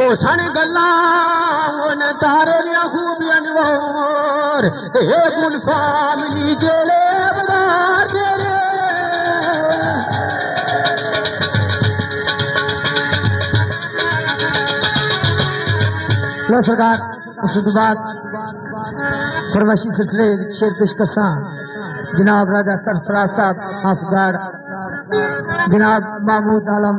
او سن گلاں نہ تارے لیا خوب انوار اے گل فاملی جلے بدار تیرے لو سرکار اس تو بعد پروشی سلسلے شیر پیش کرساں جناب راجہ سرفراز صاحب افغان جناب محمود عالم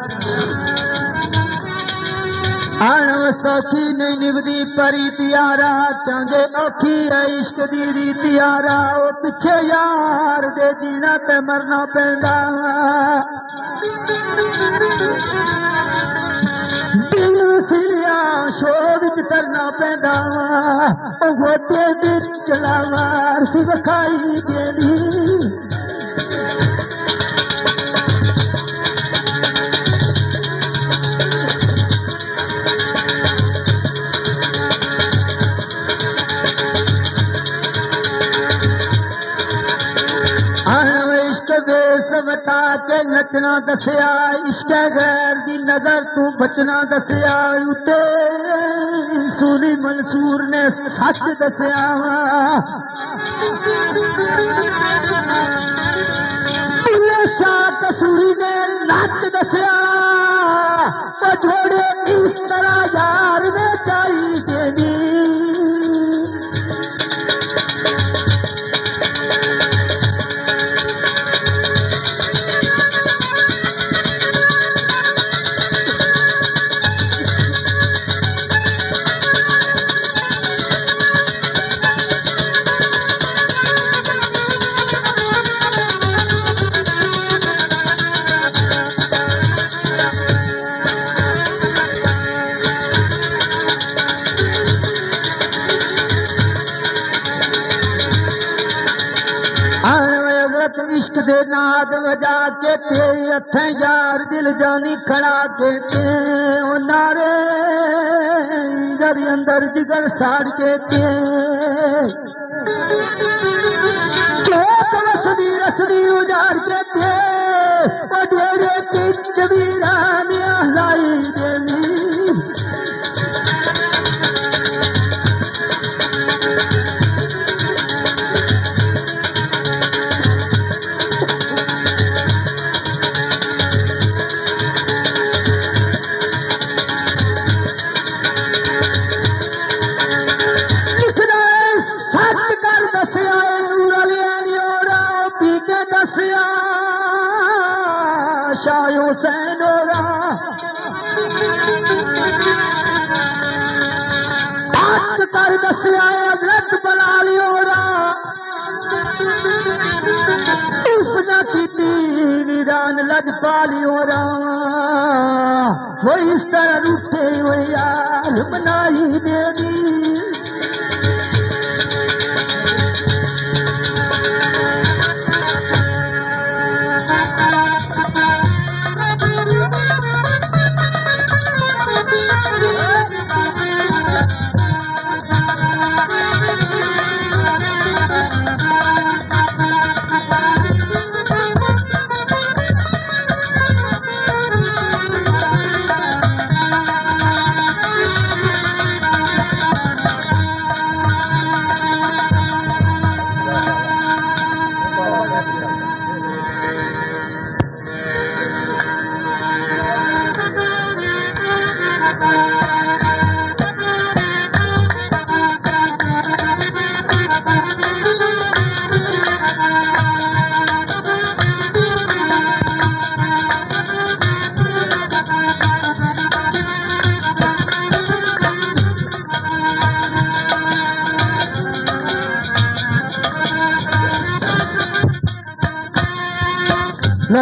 آنو سوچی نہیں نبدی پری تیارا چاندے اوکھی عشق دی ری تیارا او پچھے یار دے جینا تے مرنا پیندا دل سلیاں شوق وچ کرنا پیندا او ہوتے دل چلاوار سی وکھائی دیندی نچنا دسیا عشق غیر دی نظر تو بچنا دسیا اتے سولی منصور نے سچ دسیا بلے شاہ قصوری نے نچ دسیا تو جھوڑے اس طرح یار میں چاہی دینی ناد وجا کے تیرے ہتھیں یار دل جانی کھڑا کے او نارے گھر اندر جگر ساڑ کے تو تلسدی رسدی اجاڑ کے او ڈیڑے کی چویرانی اہلائی دینی کر دسیا حضرت بنا لیو را اس نہ کیتی ویران لج پا لیو را وہ اس طرح روٹے ہوئے یار بنائی دے دی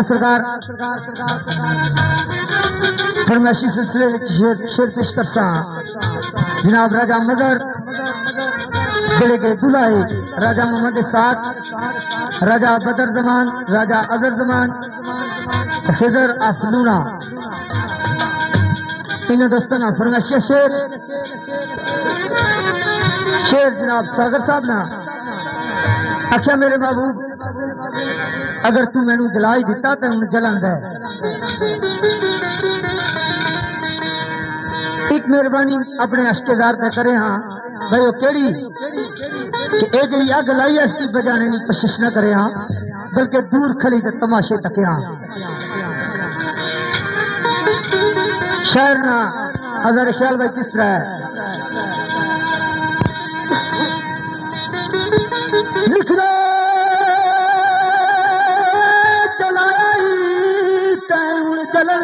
سرکار فرمائشی سلسلے شیر پیش کرتا جناب راجہ مدر جلے کے دلائے راجہ محمد ساتھ راجہ بدر زمان راجہ عذر زمان خضر آفنونہ اینو دوستانا فرمایش شعر شعر جناب ساگر صاحب نا اکھیا میرے محبوب اگر تو مینوں جلائی دیتا تے ہن جلاندا ہے ایک مہربانی اپنے اشتہار تے کرے ہاں بھئی او کیڑی کہ اے جڑی اگ لائی اس دی بجانے دی کوشش نہ کرے ہاں بلکہ دور کھڑی تے تماشے تکیاں شاعر نا اگر خیال بھائی کس طرح ہے لکھ رہا چلائی تیون چلن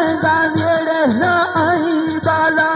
میرے نہ آئی بالا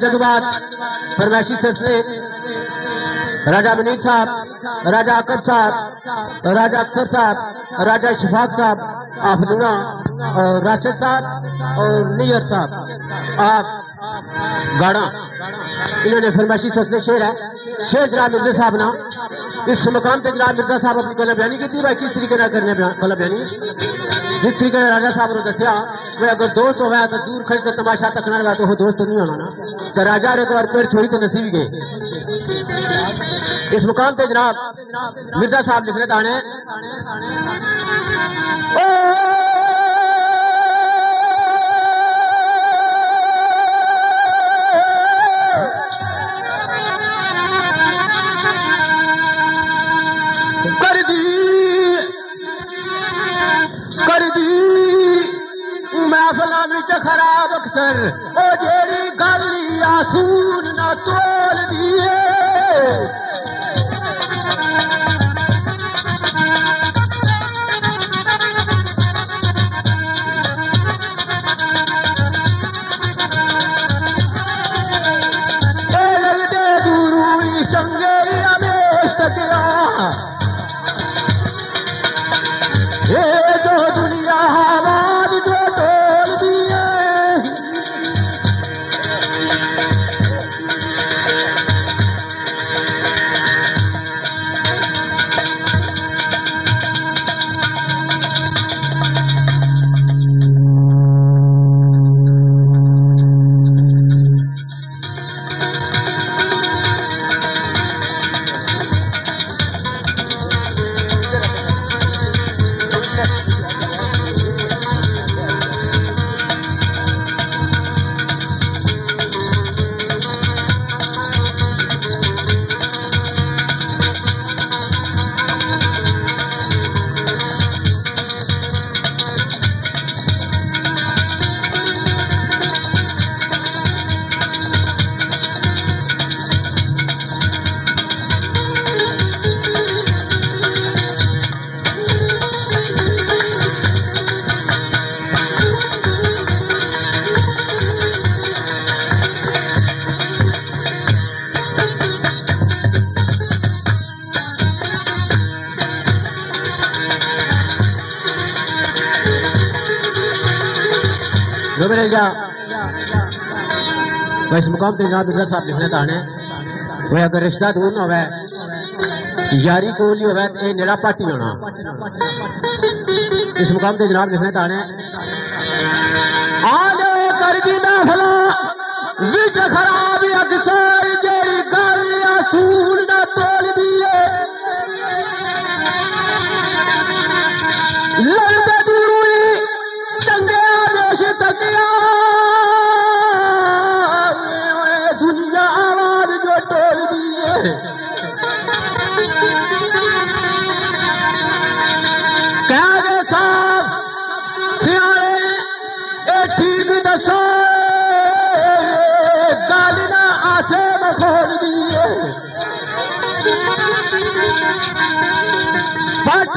جذبات فرمائشی سلسلے راجہ منیت صاحب راجہ عقد صاحب راجہ اختر صاحب راجہ شفاق صاحب آفدنا اور راشد صاحب اور نیر صاحب آپ گاڑا انہوں نے فرمائشی سلسلے شعر ہے شعر جناب مرزا صاحب نا اس مقام پہ جناب مرزا صاحب اپنی قلم بیانی کیتی بھائی کس طریقے نہ کرنے قلم بیانی جس طریقے نے راجہ صاحب نے دسیا میں اگر دوست ہویا تو دور کھڑ کے تماشا تکنا رہا تو وہ دوست نہیں ہونا نا کہ راجہ نے ایک بار پیر چھوڑی تو نصیب گئے اس مقام پہ جناب مرزا صاحب لکھنے دانے کر دی میں فلان وچ خراب اکثر او جیڑی گل آسون نہ تول دیے نبريجا بس مقام تے جناب حضرت صاحب لکھنے کا ہے وہ اگر رشتہ دور نہ ہوے یاری کولی ہوے تے نیڑا پاٹی ہونا اس مقام تے جناب لکھنے کا ہے آلو کر دی دا فلا وچ خراب اکثر جڑی گل اصول نہ تول دی لڑ دے دوری چنگے آدیش تکیا پٹ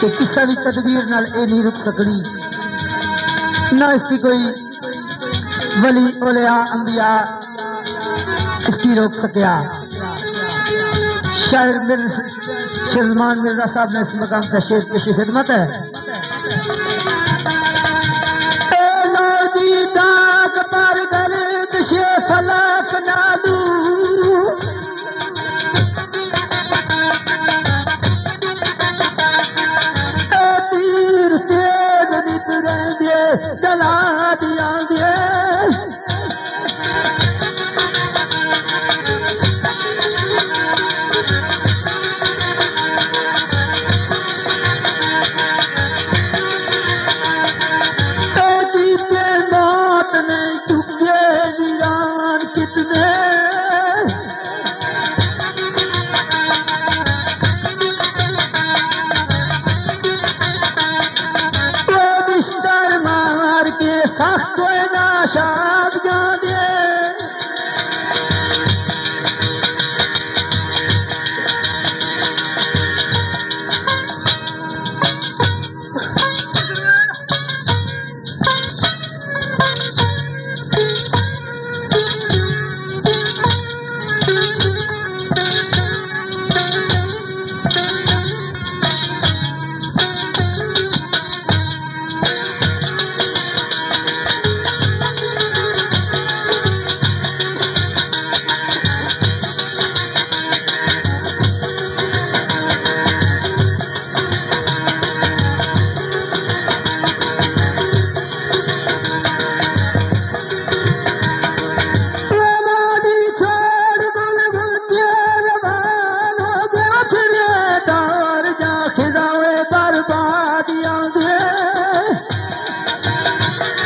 کہ کسی بھی تدبیر نال اے نہیں رک سکدی نہ اس کی کوئی ولی اولیاء انبیاء اس کی روک سکیا شاعر سلمان مرزا صاحب نے اس مقام کا شعر پیش خدمت ہے اے نادی داغ پر گلے دشے فلاک نادو دلا دیا دیا شاہ